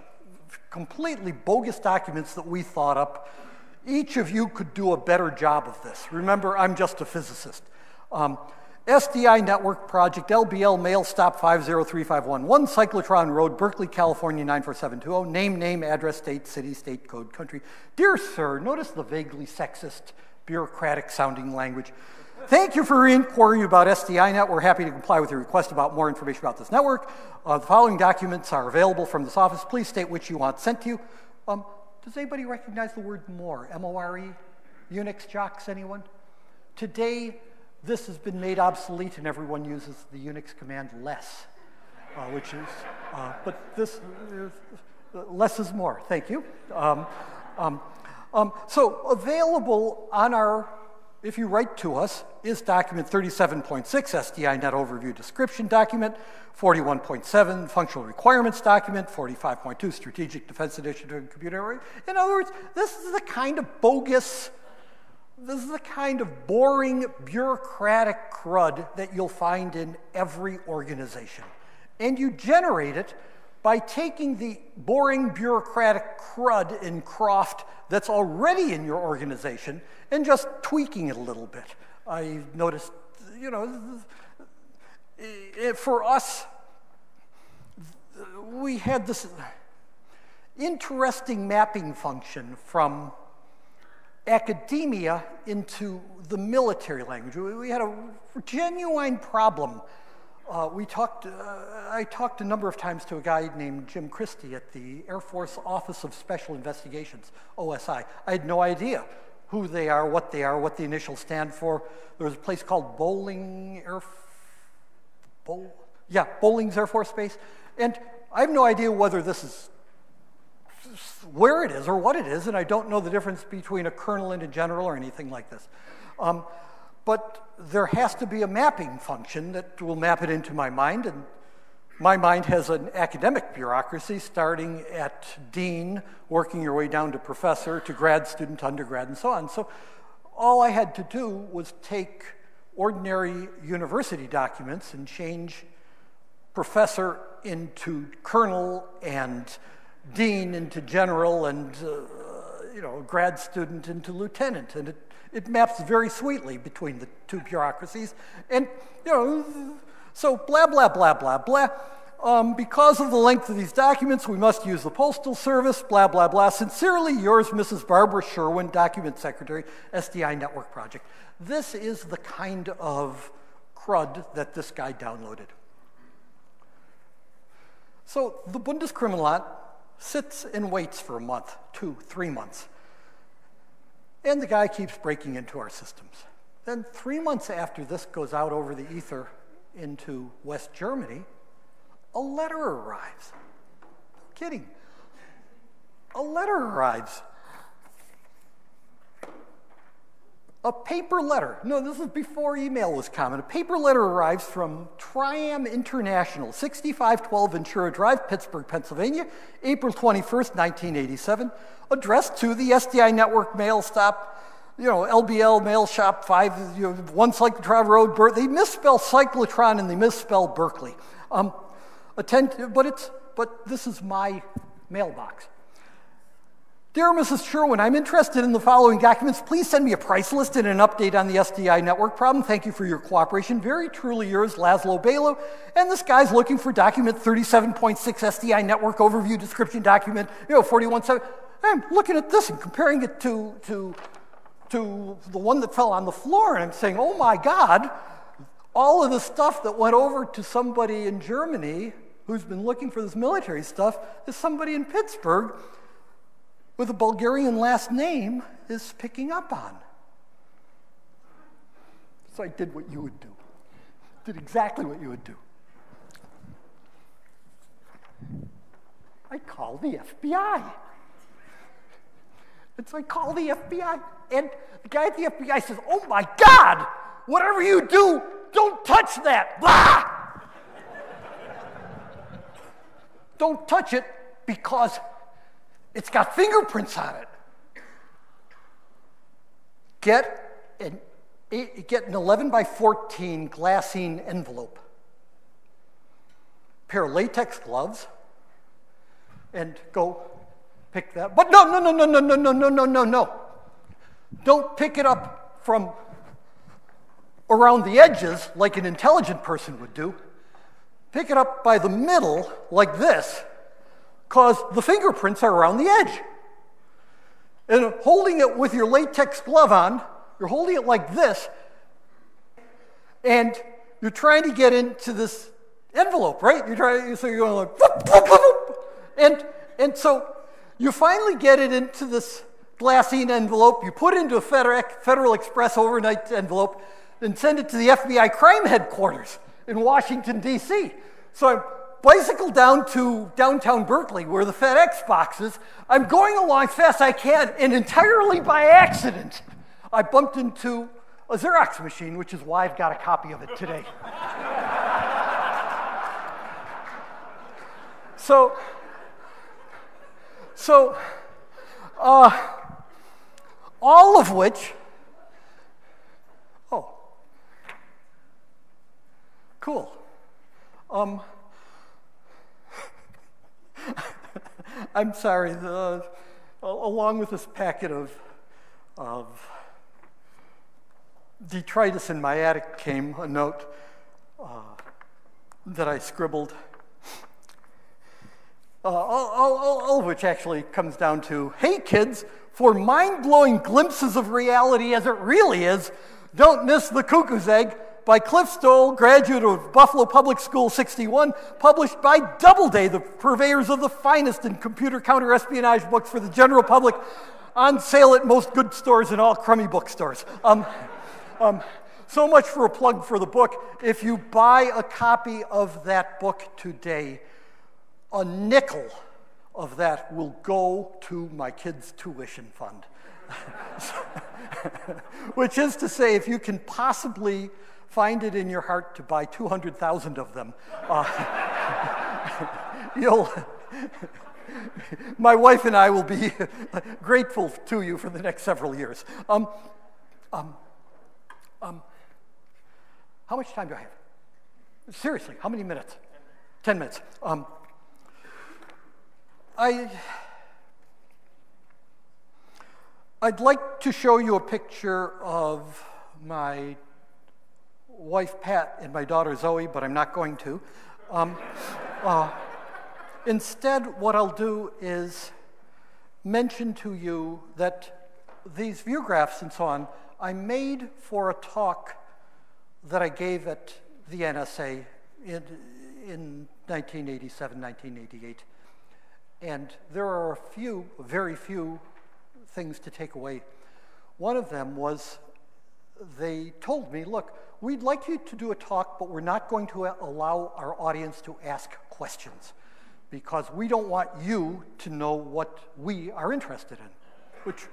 completely bogus documents that we thought up. Each of you could do a better job of this. Remember, I'm just a physicist. Um, S D I Network Project, L B L, Mail Stop five zero three five one, one Cyclotron Road, Berkeley, California nine four seven two zero, name, name, address, state, city, state, code, country. Dear sir, notice the vaguely sexist, bureaucratic-sounding language. Thank you for your inquiry about S D I net. We're happy to comply with your request about more information about this network. Uh, the following documents are available from this office. Please state which you want sent to you. Um, does anybody recognize the word more? M O R E? Unix jocks, anyone? Today, this has been made obsolete and everyone uses the Unix command less, uh, which is, uh, but this, uh, less is more. Thank you. Um, um, um, so available on our, if you write to us, is document thirty-seven point six, S D I net overview description document, forty-one point seven, functional requirements document, forty-five point two, strategic defense initiative in computer. In other words, this is the kind of bogus, this is the kind of boring bureaucratic crud that you'll find in every organization. And you generate it by taking the boring bureaucratic crud and croft that's already in your organization and just tweaking it a little bit. I noticed, you know, for us, we had this interesting mapping function from academia into the military language. We had a genuine problem. Uh, we talked, uh, I talked a number of times to a guy named Jim Christie at the Air Force Office of Special Investigations, O S I. I had no idea who they are, what they are, what the initials stand for. There was a place called Bowling Air, Bow, yeah, Bowling's Air Force Base. And I have no idea whether this is where it is or what it is, and I don't know the difference between a colonel and a general or anything like this. Um, But there has to be a mapping function that will map it into my mind, and my mind has an academic bureaucracy starting at dean, working your way down to professor, to grad student, undergrad, and so on. So all I had to do was take ordinary university documents and change professor into colonel and dean into general and uh, you know, grad student into lieutenant, and it It maps very sweetly between the two bureaucracies. And, you know, so blah, blah, blah, blah, blah. Um, because of the length of these documents, we must use the Postal Service, blah, blah, blah. Sincerely yours, Missus Barbara Sherwin, Document Secretary, S D I Network Project. This is the kind of crud that this guy downloaded. So the Bundeskriminalamt sits and waits for a month, two, three months. And the guy keeps breaking into our systems. Then three months after this goes out over the ether into West Germany, a letter arrives. No kidding. A letter arrives. A paper letter. No, this is before email was common. A paper letter arrives from Triam International, sixty-five twelve Ventura Drive, Pittsburgh, Pennsylvania, April twenty-first, nineteen eighty-seven, addressed to the S D I Network Mail Stop, you know, L B L Mail Shop five, you know, one Cyclotron Road, Berkeley. They misspell Cyclotron and they misspell Berkeley. Um, attend, but, it's, but this is my mailbox. Dear Missus Sherwin, I'm interested in the following documents. Please send me a price list and an update on the S D I network problem. Thank you for your cooperation. Very truly yours, Laszlo Balo. And this guy's looking for document thirty-seven point six, S D I network overview description document, you know, forty-one point seven. I'm looking at this and comparing it to, to, to the one that fell on the floor, and I'm saying, oh my God, all of the stuff that went over to somebody in Germany who's been looking for this military stuff is somebody in Pittsburgh with a Bulgarian last name is picking up on. So I did what you would do. Did exactly what you would do. I called the F B I. And so I called the F B I, and the guy at the F B I says, oh my God, whatever you do, don't touch that. Ah! Don't touch it because it's got fingerprints on it. Get an, eight, get an eleven by fourteen glassine envelope, a pair of latex gloves, and go pick that. But no, no, no, no, no, no, no, no, no, no, no. Don't pick it up from around the edges like an intelligent person would do. Pick it up by the middle like this, because the fingerprints are around the edge. And holding it with your latex glove on, you're holding it like this, and you're trying to get into this envelope, right? You're trying, so you're going like, whoop, whoop, whoop, whoop. And, and so you finally get it into this glassine envelope, you put it into a Federal Express overnight envelope, and send it to the F B I crime headquarters in Washington, D C. So I'm bicycle down to downtown Berkeley where the FedEx box is. I'm going along fast I can, and entirely by accident, I bumped into a Xerox machine, which is why I've got a copy of it today. so, so, uh, all of which, oh, cool. Um, I'm sorry, the, along with this packet of, of detritus in my attic came a note uh, that I scribbled, uh, all, all, all of which actually comes down to, hey kids, for mind-blowing glimpses of reality as it really is, don't miss The Cuckoo's Egg by Cliff Stoll, graduate of Buffalo Public School sixty-one, published by Doubleday, the purveyors of the finest in computer counter-espionage books for the general public, on sale at most good stores and all crummy bookstores. Um, um, so much for a plug for the book. If you buy a copy of that book today, a nickel of that will go to my kids' tuition fund. Which is to say, if you can possibly find it in your heart to buy two hundred thousand of them. Uh, you'll, my wife and I will be grateful to you for the next several years. Um, um, um, how much time do I have? Seriously, how many minutes? Ten minutes. Um, I, I'd like to show you a picture of my wife Pat and my daughter Zoe, but I'm not going to. Um, uh, instead, what I'll do is mention to you that these view graphs and so on, I made for a talk that I gave at the N S A in, in nineteen eighty-seven, nineteen eighty-eight. And there are a few, very few things to take away. One of them was they told me, look, we'd like you to do a talk, but we're not going to allow our audience to ask questions because we don't want you to know what we are interested in, which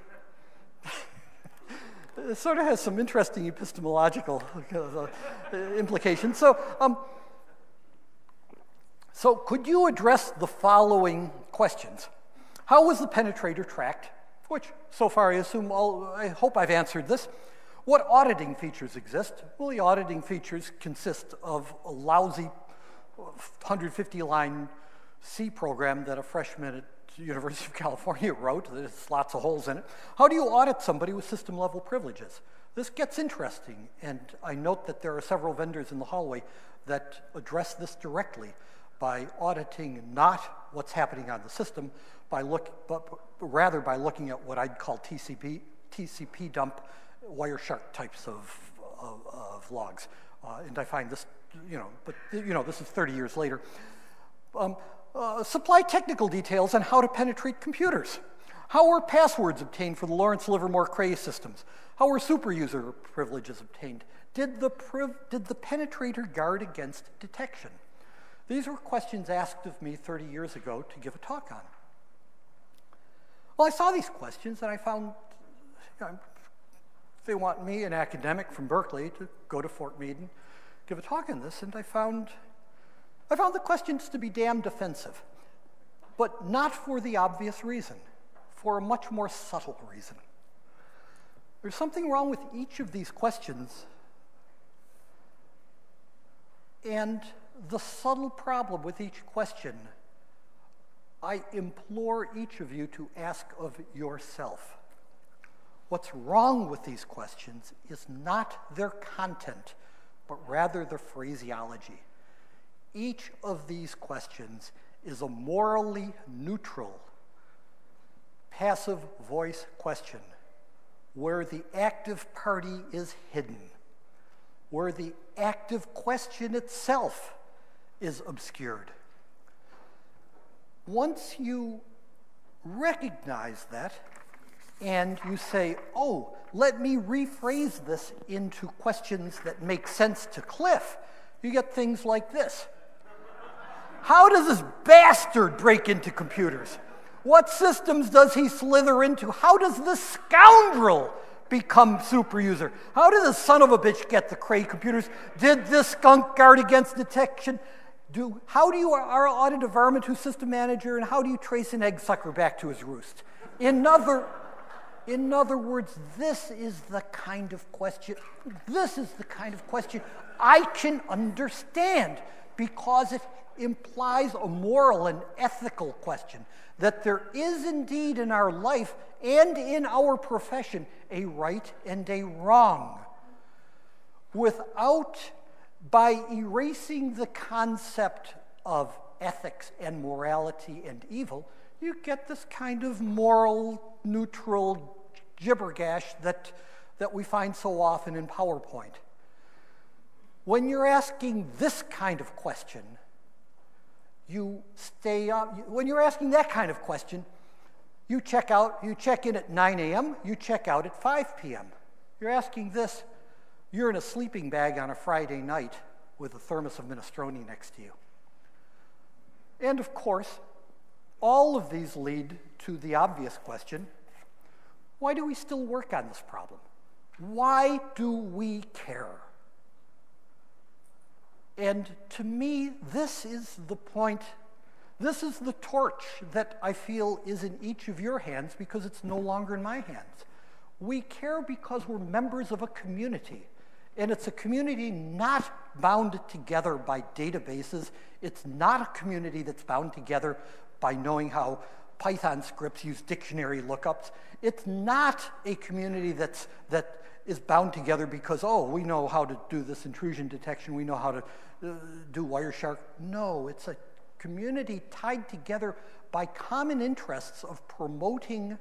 sort of has some interesting epistemological implications. So, um, so could you address the following questions? How was the penetrator tracked? Which, so far, I assume all, I hope I've answered this. What auditing features exist? Well, the auditing features consist of a lousy one hundred fifty line C program that a freshman at University of California wrote, there's lots of holes in it. How do you audit somebody with system level privileges? This gets interesting, and I note that there are several vendors in the hallway that address this directly by auditing not what's happening on the system, by look, but rather by looking at what I'd call T C P, T C P dump, Wireshark types of, of, of logs. Uh, and I find this, you know, but you know, this is thirty years later. Um, uh, supply technical details on how to penetrate computers. How were passwords obtained for the Lawrence Livermore Cray systems? How were superuser privileges obtained? Did the, priv did the penetrator guard against detection? These were questions asked of me thirty years ago to give a talk on. Well, I saw these questions and I found, you know, they want me, an academic from Berkeley, to go to Fort Meade and give a talk on this, and I found, I found the questions to be damned offensive, but not for the obvious reason, for a much more subtle reason. There's something wrong with each of these questions, and the subtle problem with each question, I implore each of you to ask of yourself. What's wrong with these questions is not their content, but rather their phraseology. Each of these questions is a morally neutral, passive voice question where the active party is hidden, where the active question itself is obscured. Once you recognize that and you say, oh, let me rephrase this into questions that make sense to Cliff, you get things like this. How does this bastard break into computers? What systems does he slither into? How does this scoundrel become superuser? How did the son of a bitch get the Cray computers? Did this skunk guard against detection? Do, how do you are audit a varmint who's system manager, and how do you trace an egg sucker back to his roost? In other, in other words, this is the kind of question, this is the kind of question I can understand because it implies a moral and ethical question, that there is indeed in our life and in our profession a right and a wrong. Without By erasing the concept of ethics and morality and evil, you get this kind of moral, neutral gibbergash that, that we find so often in PowerPoint. When you're asking this kind of question, you stay up. When you're asking that kind of question, you check out, you check in at nine A M, you check out at five P M You're asking this. You're in a sleeping bag on a Friday night with a thermos of minestrone next to you. And of course, all of these lead to the obvious question, why do we still work on this problem? Why do we care? And to me, this is the point, this is the torch that I feel is in each of your hands because it's no longer in my hands. We care because we're members of a community. And it's a community not bound together by databases. It's not a community that's bound together by knowing how Python scripts use dictionary lookups. It's not a community that's, that is bound together because, oh, we know how to do this intrusion detection, we know how to uh, do Wireshark. No, it's a community tied together by common interests of promoting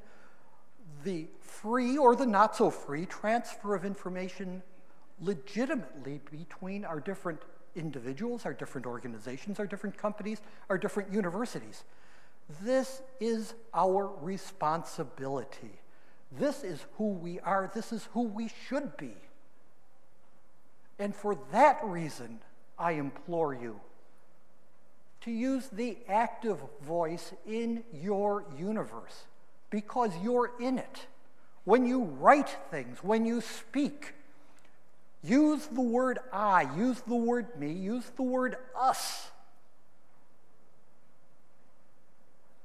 the free or the not so free transfer of information legitimately between our different individuals, our different organizations, our different companies, our different universities. This is our responsibility. This is who we are. This is who we should be. And for that reason, I implore you to use the active voice in your universe, because you're in it. When you write things, when you speak, use the word I, use the word me, use the word us.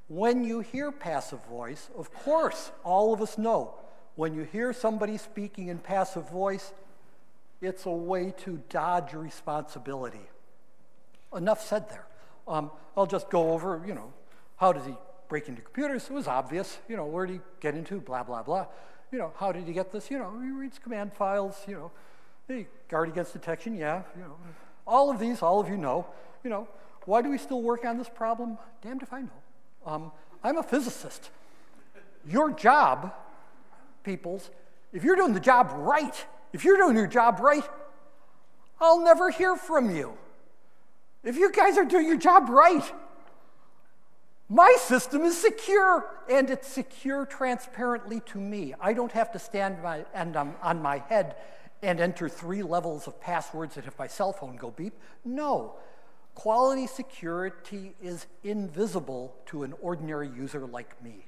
When you hear passive voice, of course, all of us know, when you hear somebody speaking in passive voice, it's a way to dodge responsibility. Enough said there. Um, I'll just go over, you know, how does he break into computers. It was obvious, you know, where did he get into, blah, blah, blah. You know, how did he get this? You know, he reads command files, you know, hey, guard against detection, yeah, you know. All of these, all of you know, you know. Why do we still work on this problem? Damned if I know. Um, I'm a physicist. Your job, peoples, if you're doing the job right, if you're doing your job right, I'll never hear from you. If you guys are doing your job right, my system is secure, and it's secure transparently to me. I don't have to stand my, and um, on my head and enter three levels of passwords that if my cell phone go beep. No, quality security is invisible to an ordinary user like me.